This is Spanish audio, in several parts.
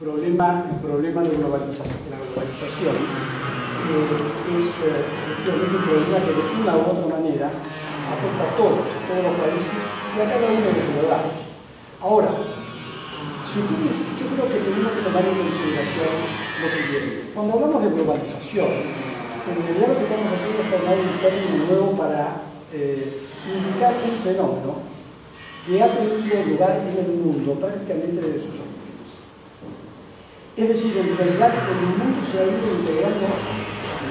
el problema de la globalización es efectivamente un problema que de una u otra manera afecta a todos los países y a cada uno de los ciudadanos. Ahora, si ustedes, yo creo que tenemos que tomar en consideración lo siguiente. Cuando hablamos de globalización, en realidad lo que estamos haciendo es tomar un término nuevo para indicar un fenómeno que ha tenido lugar en el mundo prácticamente desde sus orígenes. Es decir, en realidad el mundo se ha ido integrando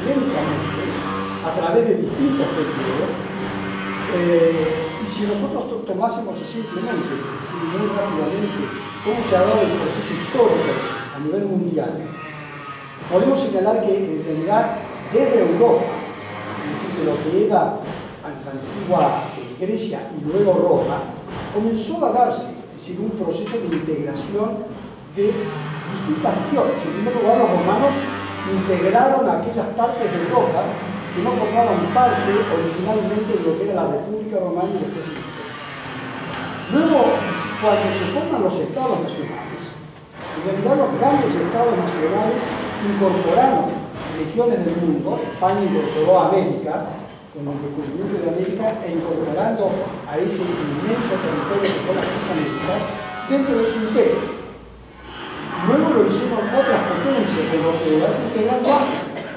lentamente a través de distintos periodos, y si nosotros tomásemos simplemente, muy rápidamente, cómo se ha dado el proceso histórico a nivel mundial, podemos señalar que en realidad desde Europa, es decir, de lo que era la antigua Grecia y luego Roma, comenzó a darse, es decir, un proceso de integración de distintas regiones. En primer lugar, los romanos integraron aquellas partes de Europa que no formaban parte originalmente de lo que era la República Romana y después Egipto. Luego, cuando se forman los estados nacionales, en realidad los grandes estados nacionales incorporaron regiones del mundo. España incorporó a América, con el descubrimiento de América, e incorporando a ese inmenso territorio que son las tres Américas dentro de su imperio. Luego lo hicieron otras potencias europeas integrando África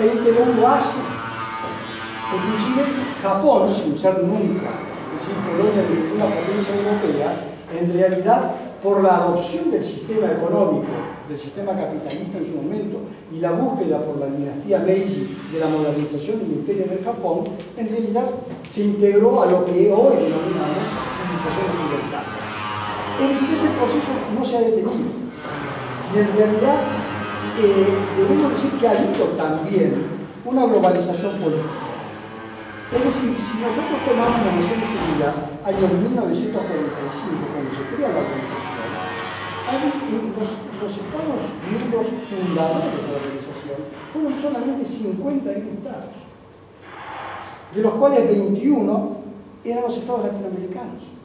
e integrando Asia. Inclusive Japón, sin ser nunca, es decir, colonia de ninguna potencia europea, en realidad por la adopción del sistema económico, del sistema capitalista en su momento, y la búsqueda por la dinastía Meiji de la modernización del imperio del Japón, en realidad se integró a lo que hoy denominamos civilización occidental. Es decir, ese proceso no se ha detenido, y en realidad debemos decir que ha habido también una globalización política. Es decir, si nosotros tomamos las Naciones Unidas, año 1945, cuando se crea la organización, los Estados miembros fundadores de la organización fueron solamente 51 Estados, de los cuales 21 eran los Estados latinoamericanos.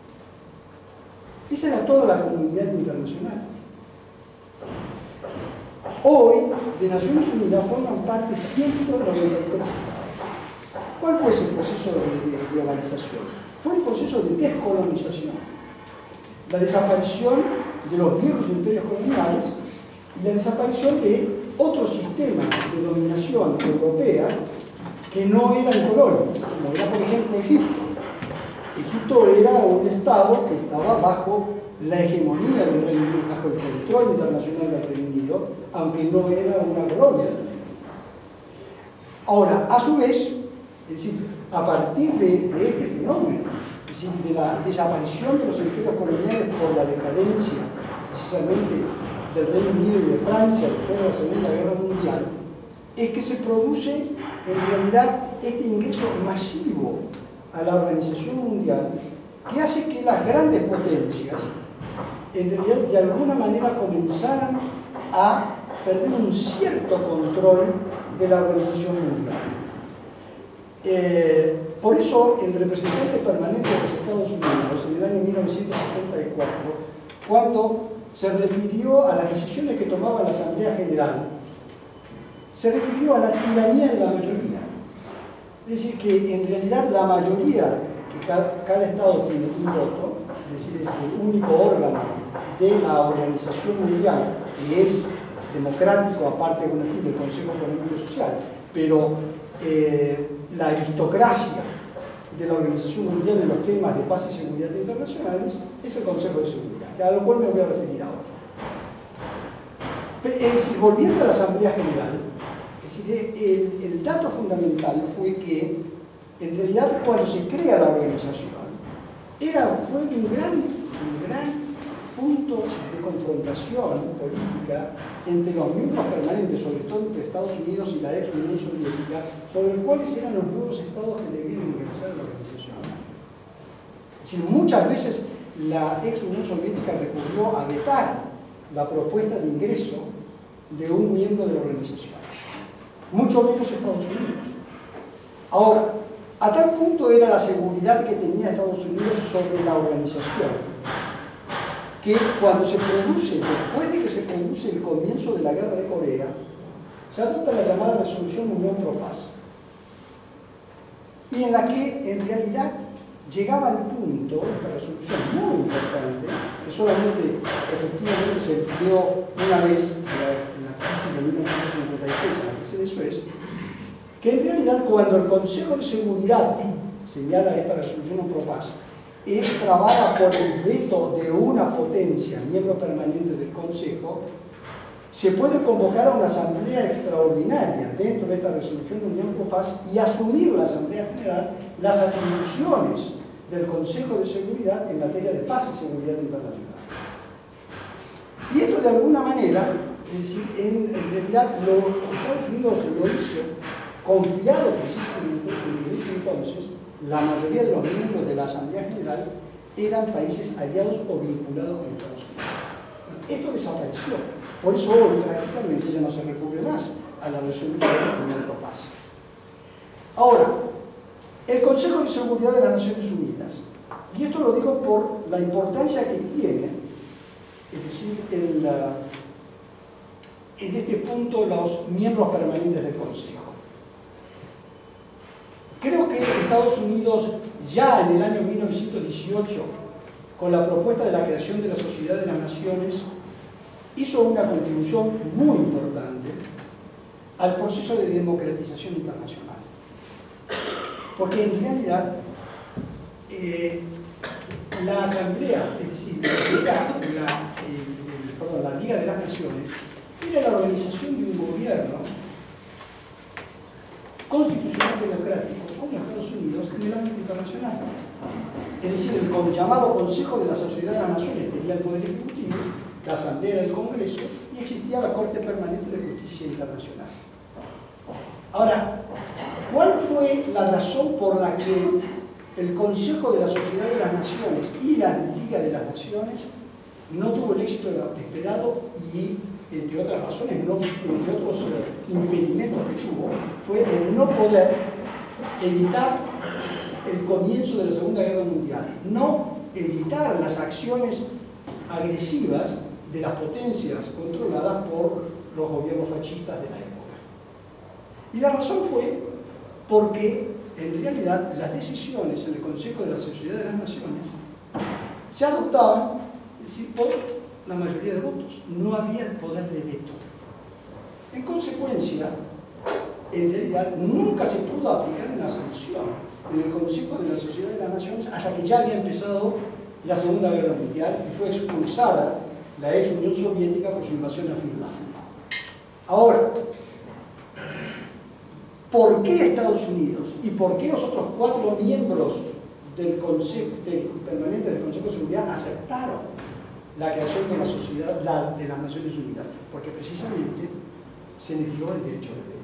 Esa era toda la comunidad internacional. Hoy, de Naciones Unidas forman parte 193 Estados. ¿Cuál fue ese proceso de globalización? Fue el proceso de descolonización, la desaparición de los viejos imperios coloniales y la desaparición de otros sistemas de dominación europea que no eran colonias, como era por ejemplo Egipto. Egipto era un estado que estaba bajo la hegemonía del Reino Unido, bajo el control internacional del Reino Unido, aunque no era una colonia del Reino Unido. Ahora, a su vez, es decir, a partir de este fenómeno, es decir, de la desaparición de los imperios coloniales por la decadencia, precisamente, del Reino Unido y de Francia después de la Segunda Guerra Mundial, es que se produce, en realidad, este ingreso masivo a la Organización Mundial que hace que las grandes potencias, en realidad, de alguna manera comenzaran a perder un cierto control de la Organización Mundial. Por eso el representante permanente de los Estados Unidos en el año 1974, cuando se refirió a las decisiones que tomaba la Asamblea General, se refirió a la tiranía de la mayoría. Es decir, que en realidad la mayoría, que cada Estado tiene un voto, es decir, es el único órgano de la Organización Mundial que es democrático, aparte de del Consejo Económico y Social, pero la aristocracia de la Organización Mundial en los temas de paz y seguridad internacionales es el Consejo de Seguridad, a lo cual me voy a referir ahora. Volviendo a la Asamblea General, es decir, el dato fundamental fue que en realidad cuando se crea la organización fue un gran punto de confrontación política entre los miembros permanentes, sobre todo entre Estados Unidos y la ex Unión Soviética, sobre cuáles eran los nuevos estados que debían ingresar a la organización. Es decir, muchas veces la ex Unión Soviética recurrió a vetar la propuesta de ingreso de un miembro de la organización, mucho menos Estados Unidos. Ahora, a tal punto era la seguridad que tenía Estados Unidos sobre la organización, que cuando se produce, después de que se produce el comienzo de la guerra de Corea, se adopta la llamada resolución Unión Pro Paz, y en la que en realidad llegaba al punto, esta resolución muy importante, que solamente efectivamente se entendió una vez en la crisis de 1956, en la crisis de Suez, que en realidad cuando el Consejo de Seguridad señala esta resolución Unión Pro Paz, es trabada por el veto de una potencia, miembro permanente del Consejo, se puede convocar a una asamblea extraordinaria dentro de esta resolución de Unión Pro Paz y asumir la Asamblea General las atribuciones del Consejo de Seguridad en materia de paz y seguridad internacional. Y esto de alguna manera, es decir, en realidad Estados Unidos lo hizo confiado precisamente en ese entonces. La mayoría de los miembros de la Asamblea General eran países aliados o vinculados con Estados Unidos. Esto desapareció. Por eso hoy prácticamente ya no se recurre más a la resolución de la Unión Pro Paz. Ahora, el Consejo de Seguridad de las Naciones Unidas, y esto lo digo por la importancia que tiene, es decir, en este punto los miembros permanentes del Consejo. Creo que Estados Unidos ya en el año 1918, con la propuesta de la creación de la Sociedad de las Naciones, hizo una contribución muy importante al proceso de democratización internacional. Porque en realidad la Asamblea, es decir, la Liga de las Naciones, era la organización de un gobierno constitucional democrático como Estados Unidos en el ámbito internacional. Es decir, el llamado Consejo de la Sociedad de las Naciones tenía el poder ejecutivo, la Asamblea del Congreso, y existía la Corte Permanente de Justicia Internacional. Ahora, ¿cuál fue la razón por la que el Consejo de la Sociedad de las Naciones y la Liga de las Naciones no tuvo el éxito esperado y, entre otras razones, entre otros impedimentos que tuvo, fue el no poder evitar el comienzo de la Segunda Guerra Mundial, no evitar las acciones agresivas de las potencias controladas por los gobiernos fascistas de la época? Y la razón fue porque, en realidad, las decisiones en el Consejo de la Sociedad de las Naciones se adoptaban, es decir, por la mayoría de votos. No había el poder de veto. En consecuencia, en realidad, nunca se pudo aplicar una solución en el Consejo de la Sociedad de las Naciones hasta que ya había empezado la Segunda Guerra Mundial y fue expulsada la ex Unión Soviética por su invasión a Finlandia. Ahora, ¿por qué Estados Unidos y por qué los otros cuatro miembros del Consejo Permanente del Consejo de Seguridad aceptaron la creación de la Sociedad de las Naciones Unidas? Porque precisamente se les dio el derecho de veto.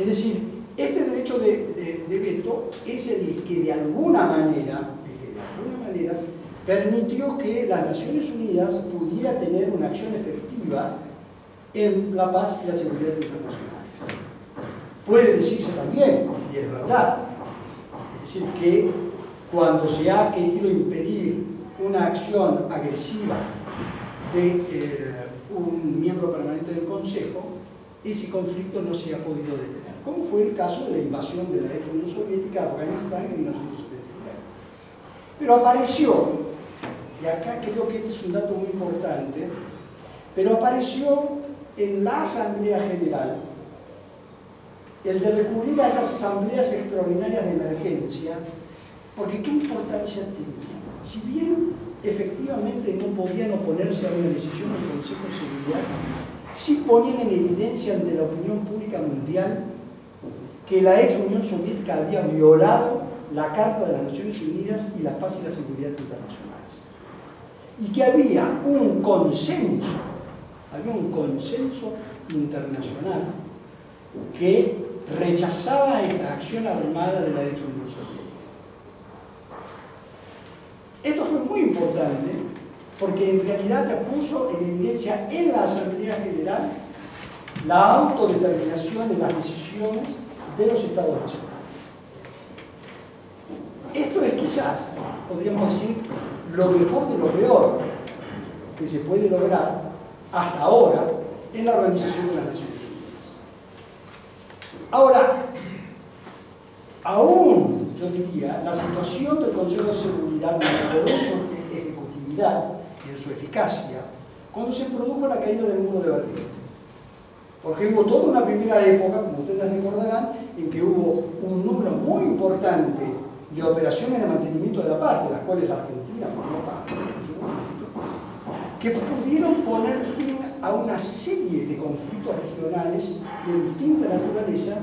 Es decir, este derecho de veto es el que de alguna manera permitió que las Naciones Unidas pudiera tener una acción efectiva en la paz y la seguridad internacionales. Puede decirse también, y es verdad, es decir, que cuando se ha querido impedir una acción agresiva de un miembro permanente del Consejo, ese conflicto no se ha podido detener, como fue el caso de la invasión de la ex Unión Soviética a Afganistán en 1979. Pero apareció, y acá creo que este es un dato muy importante, pero apareció en la Asamblea General el de recurrir a estas asambleas extraordinarias de emergencia, porque qué importancia tenía. Si bien efectivamente no podían oponerse a una decisión del Consejo de Seguridad, sí ponían en evidencia ante la opinión pública mundial que la ex Unión Soviética había violado la Carta de las Naciones Unidas y la paz y la seguridad internacionales. Y que había un consenso internacional que rechazaba esta acción armada de la ex Unión Soviética. Esto fue muy importante porque en realidad puso en evidencia en la Asamblea General la autodeterminación de las decisiones de los Estados nacionales. Esto es quizás podríamos decir lo mejor de lo peor que se puede lograr hasta ahora en la Organización de las Naciones Unidas. Ahora, aún, yo diría, la situación del Consejo de Seguridad mejoró su ejecutividad y en su eficacia cuando se produjo la caída del muro de Berlín. Porque hubo toda una primera época, como ustedes recordarán, en que hubo un número muy importante de operaciones de mantenimiento de la paz, de las cuales la Argentina formó parte, que pudieron poner fin a una serie de conflictos regionales de distinta naturaleza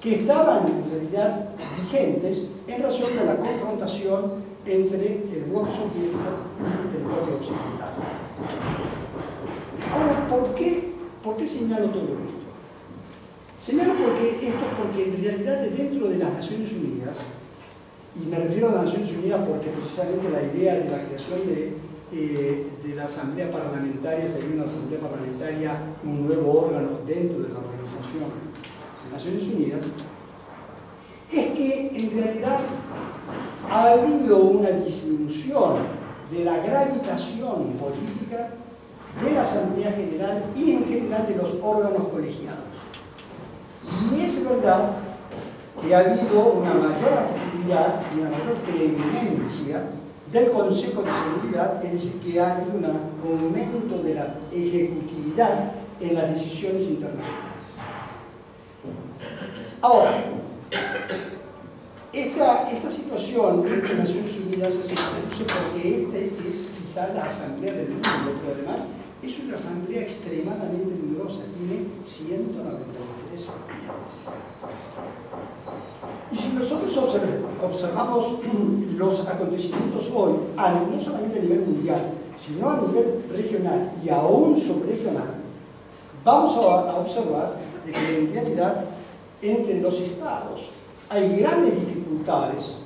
que estaban en realidad vigentes en razón de la confrontación entre el bloque soviético y el bloque occidental. Ahora, ¿por qué señalo todo esto? Señalo porque en realidad dentro de las Naciones Unidas, y me refiero a las Naciones Unidas porque precisamente la idea de la creación de la Asamblea Parlamentaria, sería una Asamblea Parlamentaria, un nuevo órgano dentro de la Organización de Naciones Unidas, es que en realidad ha habido una disminución de la gravitación política de la Asamblea General y en general de los órganos colegiados. Y es verdad que ha habido una mayor actividad y una mayor preeminencia del Consejo de Seguridad, es decir, que ha habido un aumento de la ejecutividad en las decisiones internacionales. Ahora, esta situación de las Naciones Unidas se produce porque esta es quizá la asamblea del mundo, pero además es una asamblea extremadamente numerosa, tiene 193 miembros. Y si nosotros observamos los acontecimientos hoy, no solamente a nivel mundial, sino a nivel regional y aún subregional, vamos a observar que en realidad entre los estados hay grandes dificultades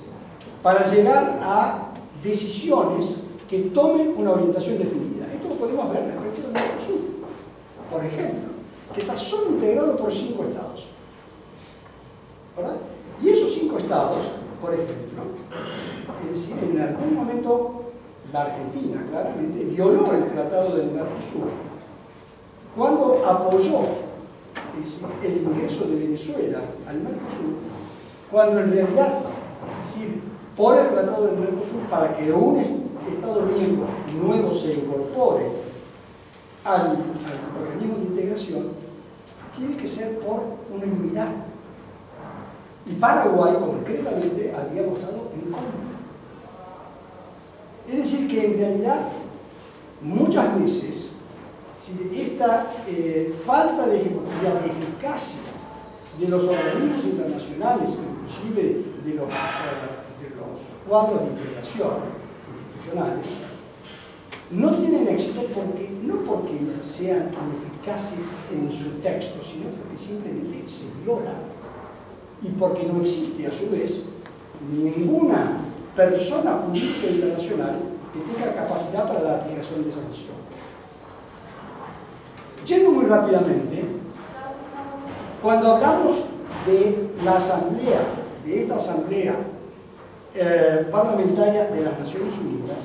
para llegar a decisiones que tomen una orientación definida. Esto lo podemos ver respecto al Mercosur, por ejemplo, que está solo integrado por 5 estados, ¿verdad? Y esos 5 estados, por ejemplo, es decir, en algún momento la Argentina claramente violó el Tratado del Mercosur cuando apoyó, es decir, el ingreso de Venezuela al Mercosur, cuando en realidad, es decir, por el Tratado del Mercosur, para que un Estado miembro nuevo se incorpore al organismo de integración, tiene que ser por unanimidad. Y Paraguay concretamente había votado en contra. Es decir, que en realidad muchas veces esta falta de ejecutividad, de eficacia de los organismos internacionales, inclusive de los cuadros de integración institucionales, no tienen éxito no porque sean ineficaces en su texto, sino porque simplemente se viola. Y porque no existe a su vez ninguna persona jurídica internacional que tenga capacidad para la aplicación de esa noción. Yendo muy rápidamente, cuando hablamos de la asamblea, de esta asamblea parlamentaria de las Naciones Unidas,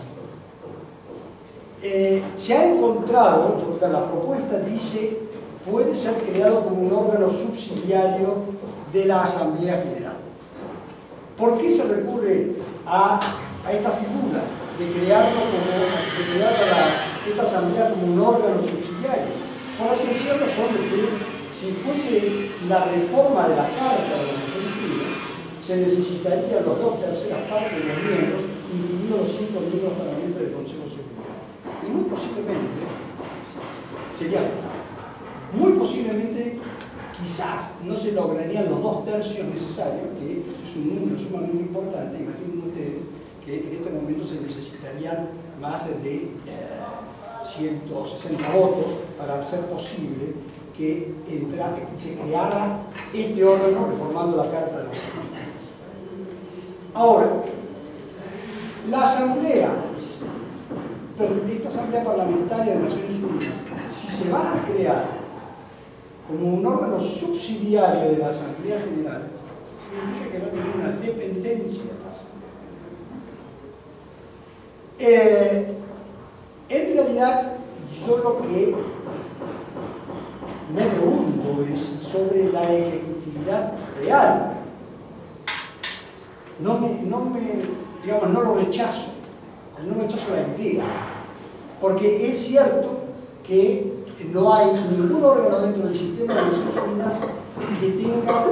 se ha encontrado, la propuesta dice, puede ser creado como un órgano subsidiario de la Asamblea General. ¿Por qué se recurre a esta figura de crear esta asamblea como un órgano subsidiario? Por la sencilla razón de que si fuese la reforma de la Carta de la Nación Unida, se necesitarían los 2/3 partes de los miembros, incluidos los 5 miembros permanentes del Consejo de Seguridad. Y muy posiblemente sería verdad. Muy posiblemente quizás no se lograrían los 2/3 necesarios, que es un número sumamente importante. Imaginen ustedes que en este momento se necesitarían más de 160 votos para hacer posible que se creara este órgano reformando la Carta de los Estados Unidos. Ahora, esta Asamblea Parlamentaria de Naciones Unidas, si se va a crear como un órgano subsidiario de la Asamblea General, significa que va a tener una dependencia de la Asamblea General. En realidad, yo lo que me pregunto es sobre la efectividad real. Digamos, no lo rechazo, no rechazo la idea, porque es cierto que no hay ningún órgano dentro del sistema de Naciones Unidas que tenga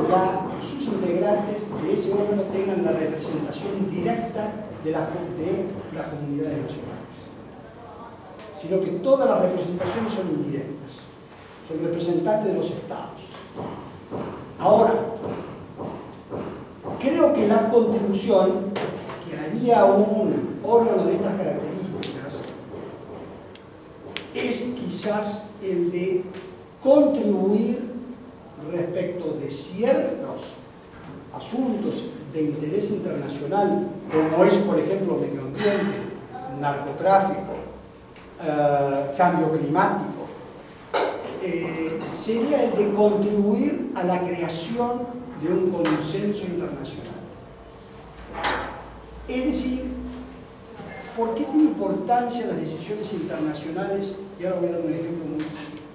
sus integrantes de ese órgano tengan la representación directa de las comunidades nacionales, sino que todas las representaciones son indirectas, son representantes de los estados. Ahora, creo que la contribución que haría un órgano de estas características es quizás el de contribuir respecto de ciertos asuntos de interés internacional, como es, por ejemplo, medio ambiente, narcotráfico, cambio climático. Sería el de contribuir a la creación de un consenso internacional. Es decir, ¿por qué tiene importancia las decisiones internacionales? Y ahora voy a dar un ejemplo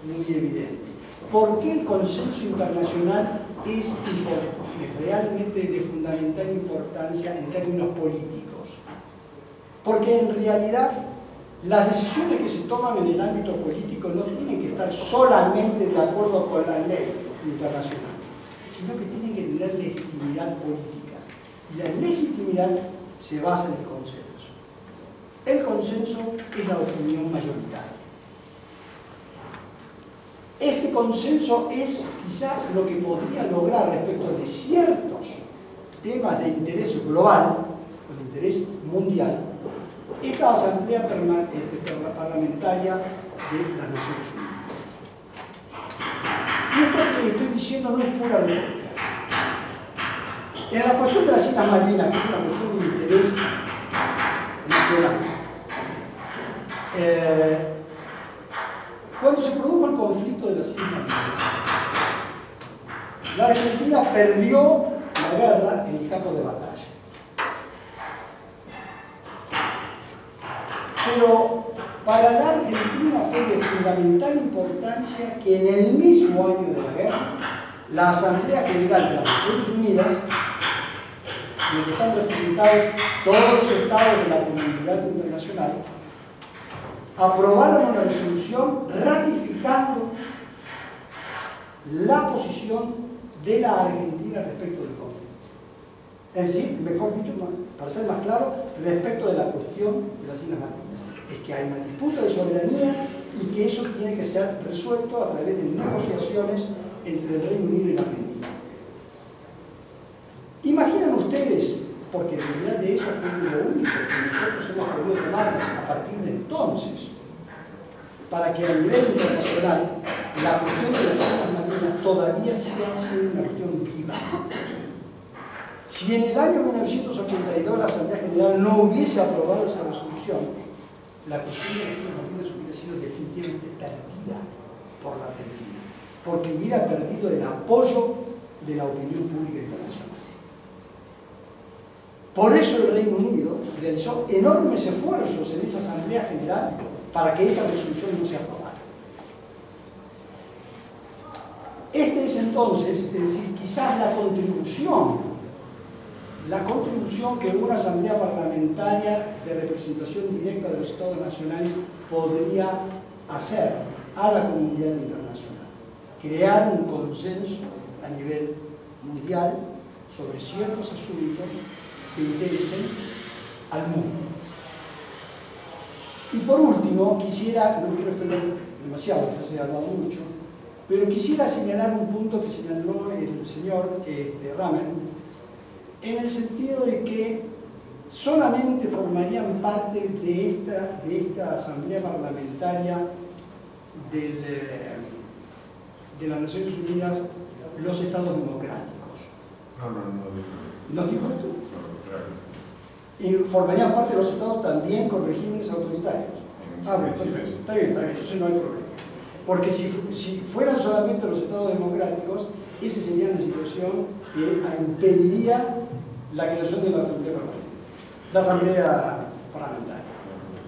muy evidente. ¿Por qué el consenso internacional es realmente de fundamental importancia en términos políticos? Porque en realidad las decisiones que se toman en el ámbito político no tienen que estar solamente de acuerdo con la ley internacional, sino que tienen que tener legitimidad política. Y la legitimidad se basa en el consenso. El consenso es la opinión mayoritaria. Este consenso es quizás lo que podría lograr respecto de ciertos temas de interés global, o de interés mundial, esta Asamblea Parlamentaria de las Naciones Unidas. Y esto que estoy diciendo no es pura retórica. En la cuestión de las Islas Malvinas, que es una cuestión de interés nacional, cuando se produjo el conflicto de las Islas Malvinas, la Argentina perdió la guerra en el campo de batalla. Pero para la Argentina fue de fundamental importancia que en el mismo año de la guerra la Asamblea General de las Naciones Unidas, en la que están representados todos los estados de la comunidad internacional, aprobaron una resolución ratificando la posición de la Argentina respecto del conflicto. Es decir, mejor dicho, para ser más claro, respecto de la cuestión de las Islas Malvinas. Es que hay una disputa de soberanía y que eso tiene que ser resuelto a través de negociaciones entre el Reino Unido y la Argentina. Imaginan ustedes, porque en realidad de eso fue lo único que nosotros hemos podido tomarnos a partir de entonces, para que a nivel internacional la cuestión de las Islas Malvinas todavía siga siendo una cuestión viva. Si en el año 1982 la Asamblea General no hubiese aprobado esa resolución, la cuestión de las Islas Malvinas hubiera sido definitivamente perdida por la Argentina, porque hubiera perdido el apoyo de la opinión pública internacional. Por eso el Reino Unido realizó enormes esfuerzos en esa Asamblea General para que esa resolución no se aprobara. Este es entonces, es decir, quizás la contribución que una asamblea parlamentaria de representación directa de los estados nacionales podría hacer a la comunidad internacional. Crear un consenso a nivel mundial sobre ciertos asuntos que interesen al mundo. Y por último, quisiera, no quiero extender demasiado, entonces he hablado mucho, pero quisiera señalar un punto que señaló el señor Raman, en el sentido de que solamente formarían parte de esta Asamblea Parlamentaria de las Naciones Unidas los estados democráticos. No dijo esto. Y formarían parte de los estados también con regímenes autoritarios. Ah, bueno, está bien, entonces no hay problema. Porque si fueran solamente los estados democráticos, esa sería una situación que impediría la creación de la Asamblea Parlamentaria.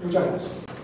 Muchas gracias.